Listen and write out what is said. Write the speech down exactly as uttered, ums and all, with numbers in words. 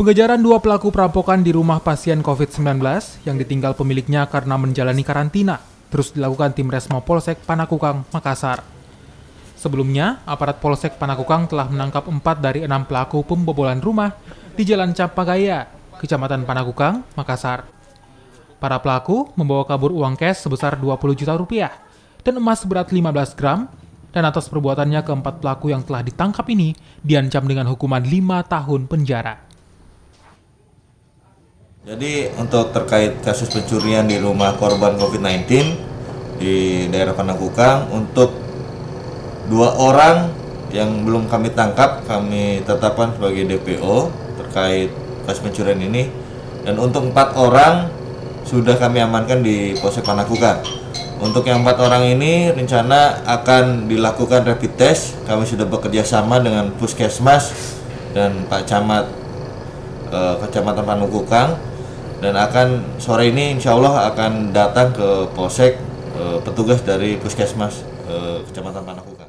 Pengejaran dua pelaku perampokan di rumah pasien covid sembilan belas yang ditinggal pemiliknya karena menjalani karantina terus dilakukan tim Resmo Polsek Panakkukang, Makassar. Sebelumnya, aparat Polsek Panakkukang telah menangkap empat dari enam pelaku pembobolan rumah di Jalan Campagaya, Kecamatan Panakkukang, Makassar. Para pelaku membawa kabur uang cash sebesar dua puluh juta rupiah dan emas seberat lima belas gram, dan atas perbuatannya keempat pelaku yang telah ditangkap ini diancam dengan hukuman lima tahun penjara. Jadi untuk terkait kasus pencurian di rumah korban covid sembilan belas di daerah Panakkukang, untuk dua orang yang belum kami tangkap, kami tetapkan sebagai D P O terkait kasus pencurian ini. Dan untuk empat orang sudah kami amankan di Polsek Panakkukang. Untuk yang empat orang ini rencana akan dilakukan rapid test. Kami sudah bekerja sama dengan Puskesmas dan Pak Camat eh, Kecamatan Panakkukang. Dan akan sore ini insya Allah akan datang ke Polsek eh, petugas dari Puskesmas eh, Kecamatan Panakkukang.